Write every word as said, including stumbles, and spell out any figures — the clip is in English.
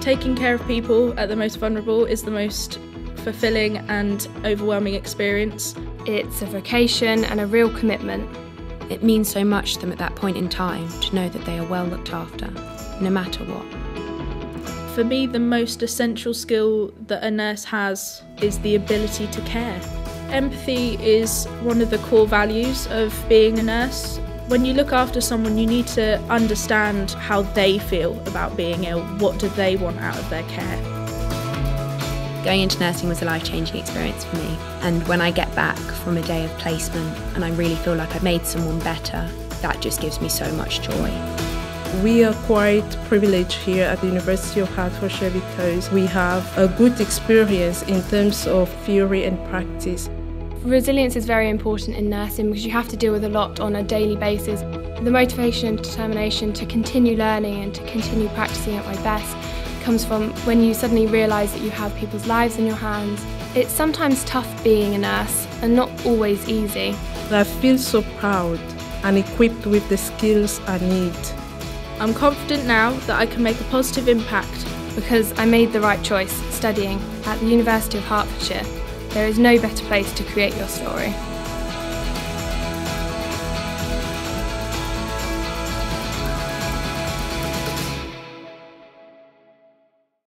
Taking care of people at the most vulnerable is the most fulfilling and overwhelming experience. It's a vocation and a real commitment. It means so much to them at that point in time to know that they are well looked after, no matter what. For me, the most essential skill that a nurse has is the ability to care. Empathy is one of the core values of being a nurse. When you look after someone, you need to understand how they feel about being ill. What do they want out of their care? Going into nursing was a life-changing experience for me, and when I get back from a day of placement and I really feel like I've made someone better, that just gives me so much joy. We are quite privileged here at the University of Hertfordshire because we have a good experience in terms of theory and practice. Resilience is very important in nursing because you have to deal with a lot on a daily basis. The motivation and determination to continue learning and to continue practicing at my best comes from when you suddenly realise that you have people's lives in your hands. It's sometimes tough being a nurse and not always easy. I feel so proud and equipped with the skills I need. I'm confident now that I can make a positive impact because I made the right choice studying at the University of Hertfordshire. There is no better place to create your story.